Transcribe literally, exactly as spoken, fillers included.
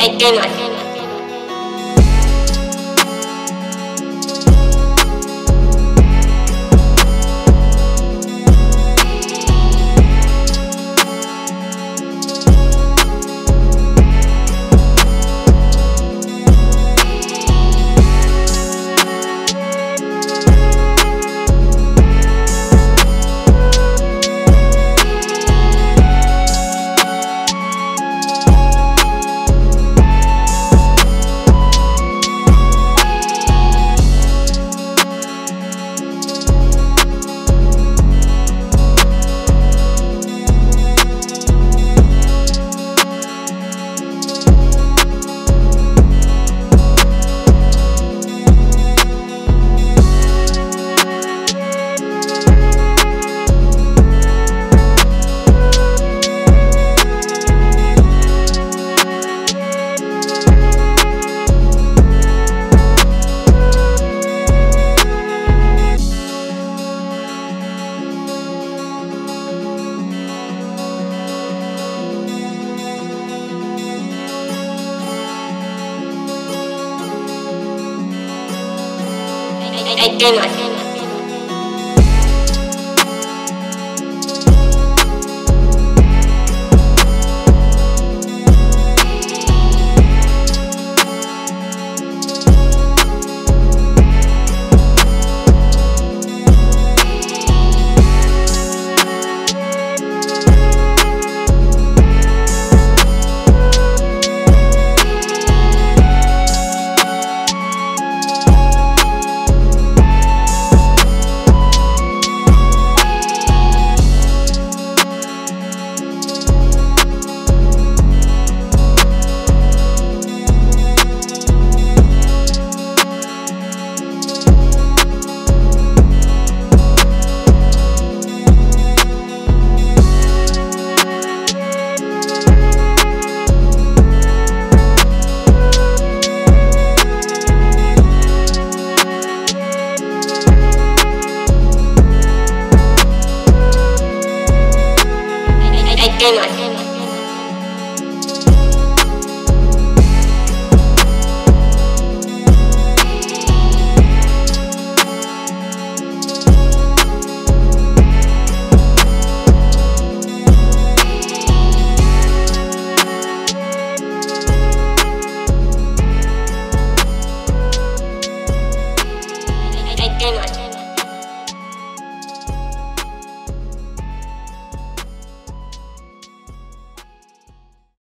I cannot. I cannot. I cannot. I cannot.